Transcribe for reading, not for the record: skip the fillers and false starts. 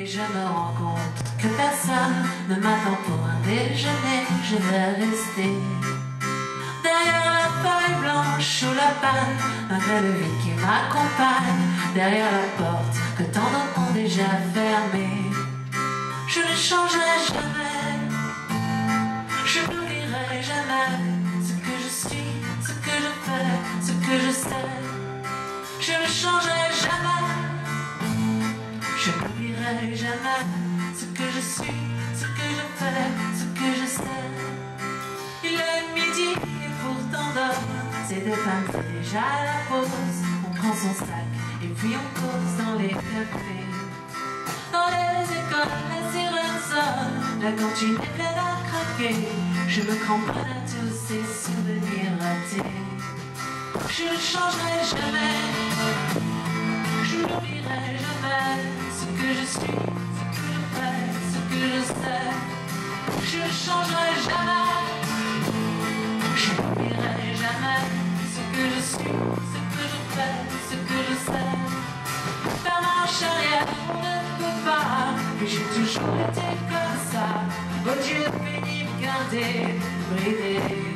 et je me rends compte que personne ne m'attend pour un déjeuner. Je vais rester derrière la paille blanche ou la panne, malgré le vide qui m'accompagne, derrière la porte que tant d'autres ont déjà fermée. Je ne changerai jamais, je n'oublierai jamais ce que je suis, ce que je fais, ce que je sais. Je ne changerai jamais, je n'oublierai jamais ce que je suis, ce que je fais, ce que je sais. Il est midi et pourtant dort, c'est des femmes, c'est déjà la pause. On prend son sac et puis on course dans les cafés, dans les écoles, la sirène sonne, la cantine est pleine à craquer. Je me cramponne à tous ces souvenirs ratés. Je ne changerai jamais, je n'oublierai jamais ce que je suis, ce que je fais, ce que je sais. Je ne changerai jamais, je n'oublierai jamais ce que je suis, ce que je fais, ce que je sais. Faire marche arrière, on ne peut pas, mais j'ai toujours été comme ça. Ô Dieu béni, me garder, brider.